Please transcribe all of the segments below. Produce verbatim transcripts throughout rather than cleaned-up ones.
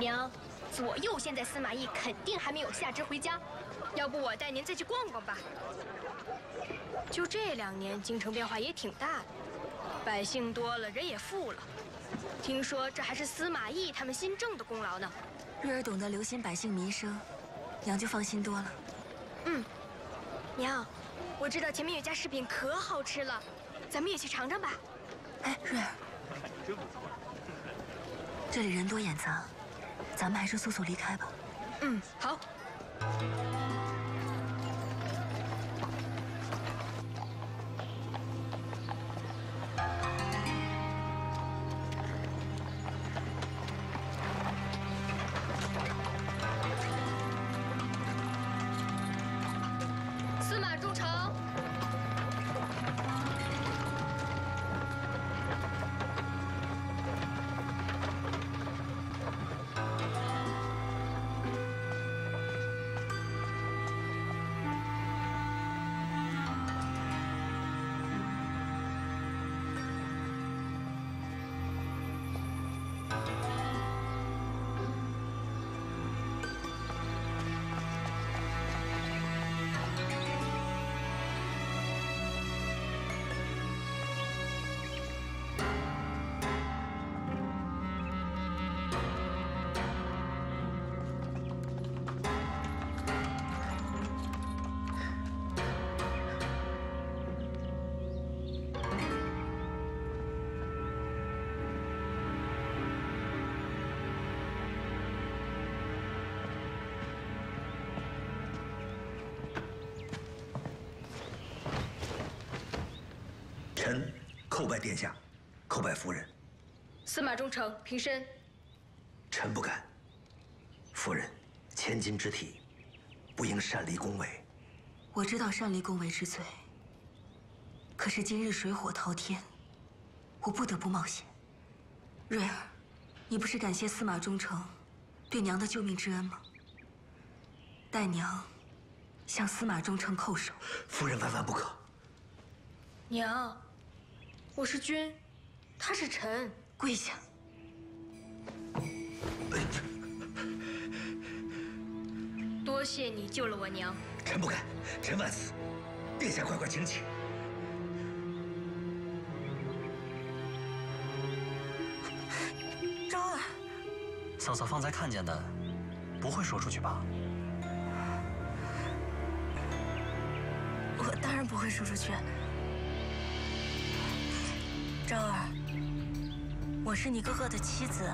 娘，左右现在司马懿肯定还没有下职回家，要不我带您再去逛逛吧。就这两年，京城变化也挺大的，百姓多了，人也富了。听说这还是司马懿他们新政的功劳呢。瑞儿懂得留心百姓民生，娘就放心多了。嗯，娘，我知道前面有家食品可好吃了，咱们也去尝尝吧。哎，瑞儿，这里人多眼杂，咱们还是速速离开吧。嗯，好。 臣叩拜殿下，叩拜夫人。司马忠诚，平身。臣不敢。夫人，千金之体，不应擅离宫闱。我知道擅离宫闱之罪，可是今日水火滔天，我不得不冒险。瑞儿，你不是感谢司马忠诚对娘的救命之恩吗？代娘向司马忠诚叩首。夫人万万不可。娘。 我是君，他是臣，跪下。多谢你救了我娘。臣不敢，臣万死。殿下，快快请起。昭儿，嫂嫂方才看见的，不会说出去吧？我当然不会说出去。 昭儿，我是你哥哥的妻子，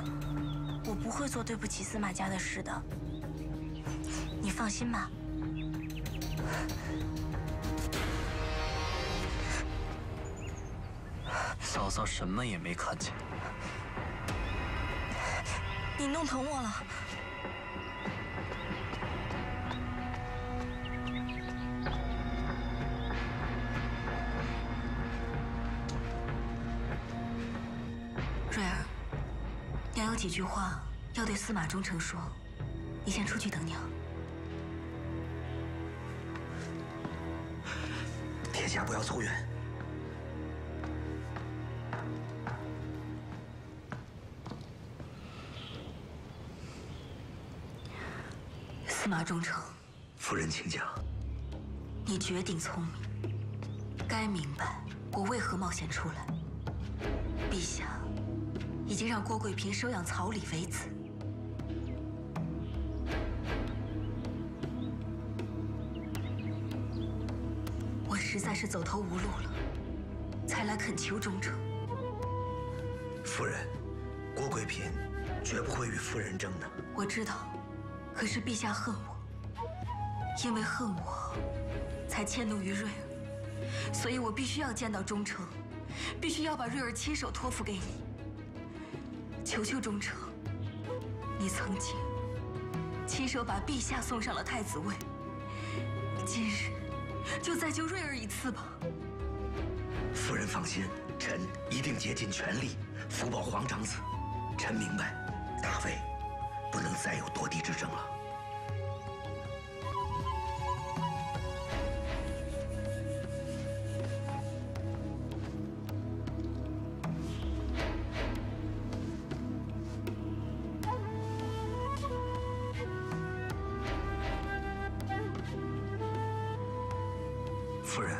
我不会做对不起司马家的事的，你放心吧。嫂嫂什么也没看见，你弄疼我了。 几句话要对司马忠诚说，你先出去等娘。殿下不要走远。司马忠诚，夫人请讲。你绝顶聪明，该明白我为何冒险出来。陛下。 已经让郭贵嫔收养曹李为子，我实在是走投无路了，才来恳求忠诚。夫人，郭贵嫔绝不会与夫人争的。我知道，可是陛下恨我，因为恨我，才迁怒于瑞儿，所以我必须要见到忠诚，必须要把瑞儿亲手托付给你。 求求忠诚，你曾经亲手把陛下送上了太子位，今日就再救瑞儿一次吧。夫人放心，臣一定竭尽全力福报皇长子。臣明白，大魏不能再有夺嫡之争了。夫人，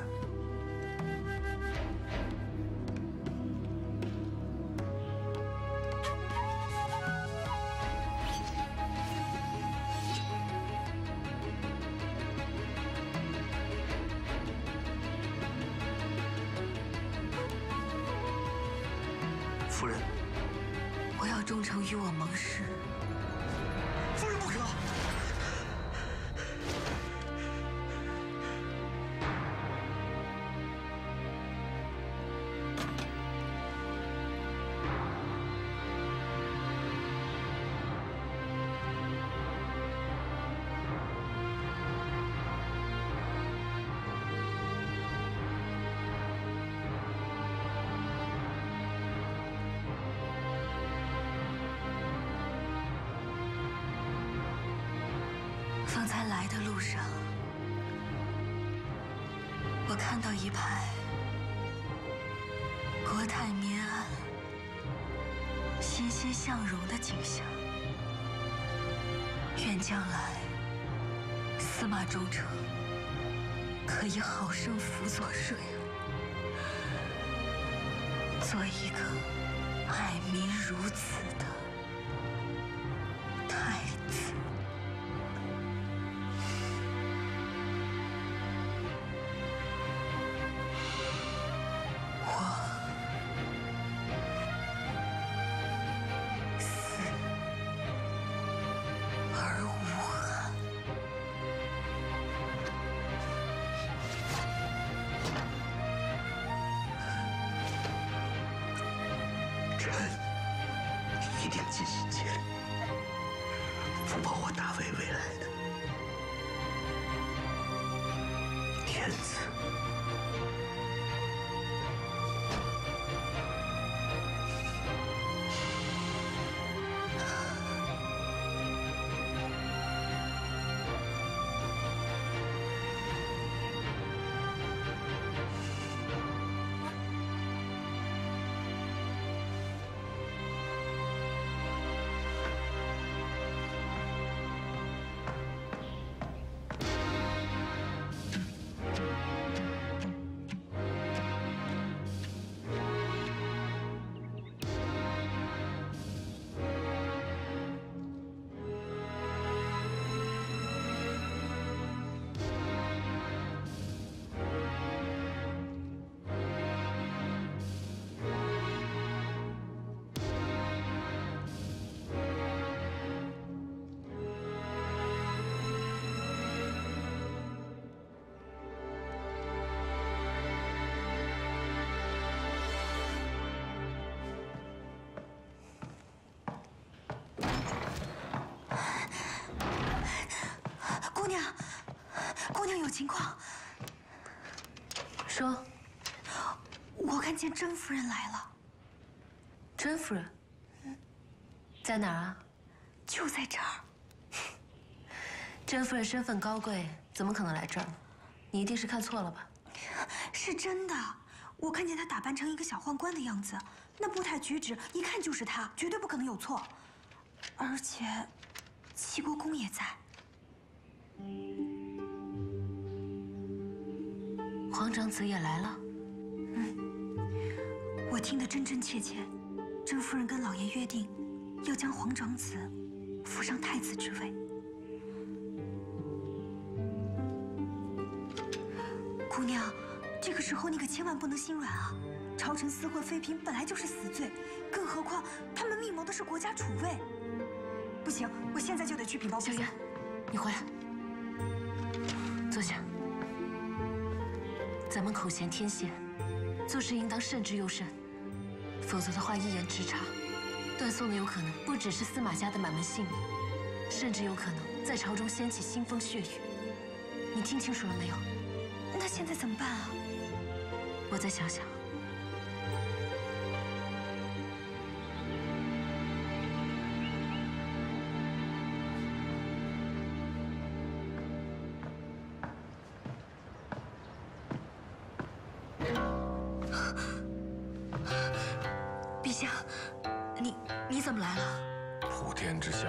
夫人，我要忠诚于我盟誓。 一派国泰民安、欣欣向荣的景象。愿将来司马衷城可以好生辅佐舜，做一个爱民如子的太子。 情况，说，我看见甄夫人来了。甄夫人，在哪儿啊？就在这儿。甄夫人身份高贵，怎么可能来这儿呢？你一定是看错了吧？是真的，我看见她打扮成一个小宦官的样子，那步态举止一看就是她，绝对不可能有错。而且，齐国公也在。 皇长子也来了，嗯，我听得真真切切。甄夫人跟老爷约定，要将皇长子扶上太子之位。姑娘，这个时候你可千万不能心软啊！朝臣私会妃嫔本来就是死罪，更何况他们密谋的是国家储位。不行，我现在就得去禀报陛下。小渊，你回来，坐下。 咱们口嫌天嫌，做事应当慎之又慎，否则的话一言之差，断送的有可能不只是司马家的满门性命，甚至有可能在朝中掀起腥风血雨。你听清楚了没有？那现在怎么办啊？我再想想。陛下，你你怎么来了？普天之下。